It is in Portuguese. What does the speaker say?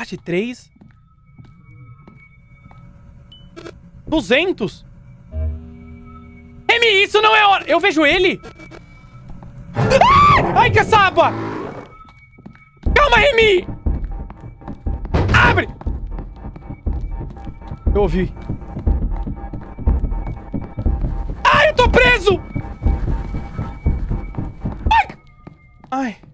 Parte 3. 200. Remy, isso não é hora. Eu vejo ele. Ah! Ai, caçapa. Calma, Remy. Abre. Eu ouvi. Ai, eu tô preso. Ai. Ai.